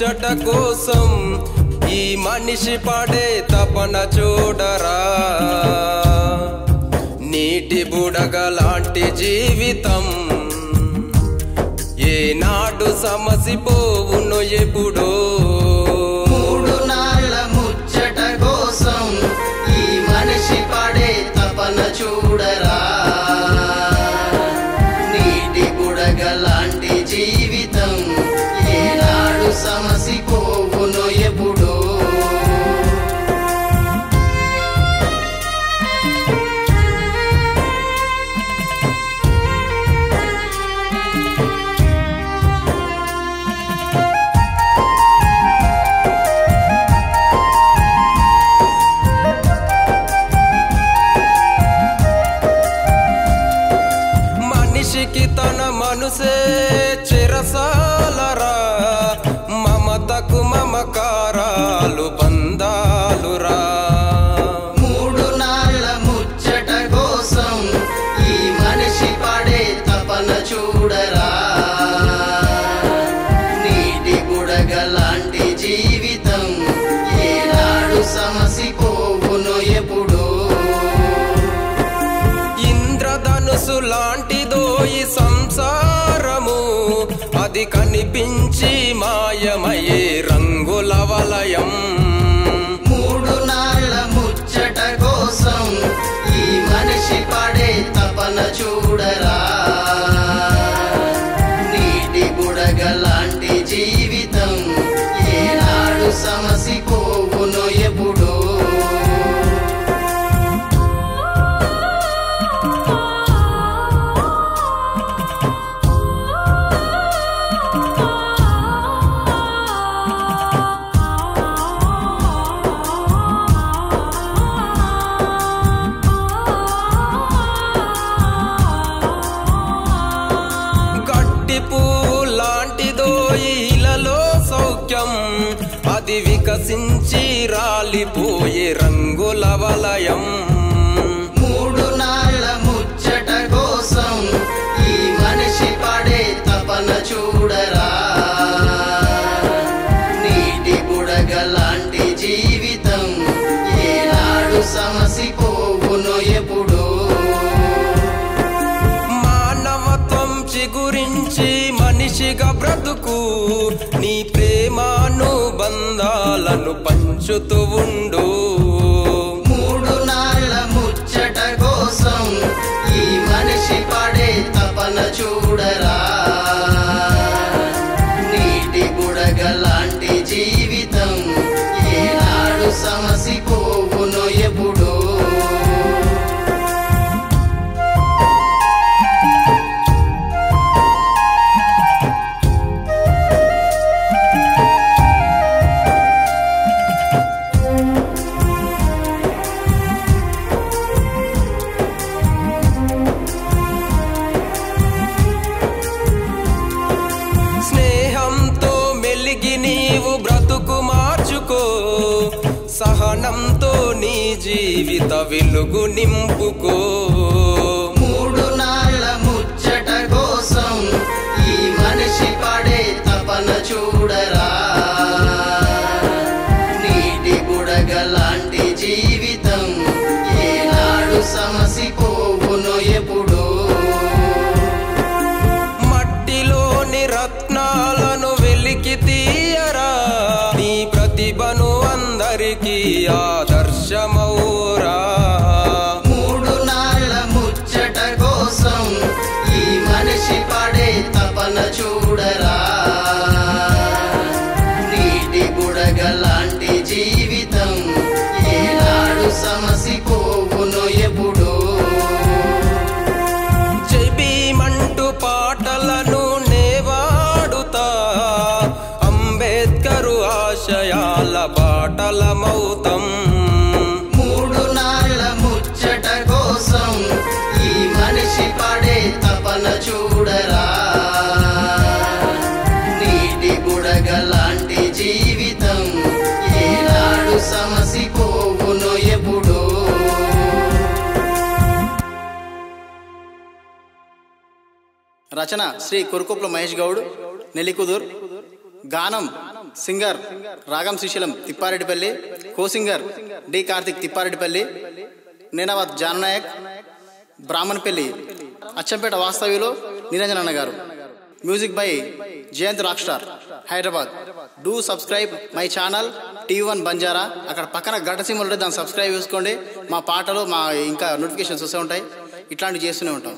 ముచ్చట కోసం ఈ మనిషి పాడే తపన చూడరా. నీటి బుడగలాంటి జీవితం ఏనాడు సమసిపోవును ఎప్పుడో. మూడు నాళ్ళ ముచ్చట కోసం ఈ మనిషి పాడే తపన చూడరా. నీటి బుడగలాంటి జీవితం ఏనాడు సమసిపోవును ఎప్పుడో. మనసే చెరసాలరా, మమతకు మమకారాలు బంధాలురా. మూడు నాళ్ళ ముచ్చట కోసం ఈ మనిషి పడే తపన చూడరా. నీటి బుడగలాంటి జీవితం ఏనాడు సమసిపోవును ఎప్పుడు. ఇంద్రధనుసు లాంటిదో ఈ సంసారము, అది కనిపించి మాయమయ్యే రంగుల వలయం. మూడు నాళ్ళ ముచ్చట కోసం ఈ మనిషి పడే తపన చూడరా. నీటి బుడగలాంటి జీవితం ఏనాడు సమసిపోవును ఎప్పుడో. వికసించి రాలిపోయే రంగుల వలయం. మూడు నాళ్ళ ముచ్చట కోసం ఈ మనిషి పడే తపన చూడరా. నీటి బుడగలాంటి జీవితం ఏనాడు సమసిపోవును ఎప్పుడు. మానవత్వం చిగురించి మనిషిగా బ్రతుకు, నీ ప్రేమాను బంధాలను పంచుతూ ఉండు. మూడు నాళ్ళ ముచ్చట కోసం ఈ మనిషి పడే తపన చూడరా. నీటి బుడగలాంటి జీవితం ఏనాడు సమసిపోవును ఎప్పుడు. సహనంతో నీ జీవిత వెలుగు నింపుకో. మూడు నాళ్ళ ముచ్చట కోసం ఈ మనిషి పడే తపన చూడరా. నీటి బుడగలాంటి జీవితం ఏనాడు సమసిపోవును ఎప్పుడు. మట్టిలోని రత్నాలను వెలికి తీయరా. నీ ప్రతిభను అందరికీ ఆదర్శమౌరా. మూడు నాళ్ళ ముచ్చట కోసం ఈ మనిషి పడే తపన చూడరా. నీటి బుడగలాంటి జీవితం ఏనాడు సమసిపోవును ఎప్పుడు. జబీమంటూ పాటలను నేవాడుతా, అంబేద్కరు ఆశయాల బాటలమౌతం. మూడు నాళ్ళ ముచ్చట కోసం ఈ మనిషి పడే తపన చూడరా. నీటి బుడగలాంటి జీవితం ఏనాడు సమసిపోవును ఎప్పుడు. రచన శ్రీ కురుకుప్ల మహేష్ గౌడ్, నెల్లికుదుర్. గానం सिंगर रागम Srisailam तिप्पारेड्डिपल्ली, co singer D Karthik तिप्पारेड्डिपल्ली, Nenavath Janu Nayak Brahmanapalli, Achampet वास्तव्यलो निरंजन अन्न गारू। Music by Jayanth rock star Hyderabad. Do subscribe my channel TV one Banjara. अक्कड़ पक्कन गंट सिंबल उंटदि दानिनि सब्सक्राइब चेसुकोंडि। మా పాటలు ఇంకా నోటిఫికేషన్స్ వస్తూ ఉంటాయి. ఇట్లాంటివి చేస్తూనే ఉంటాం.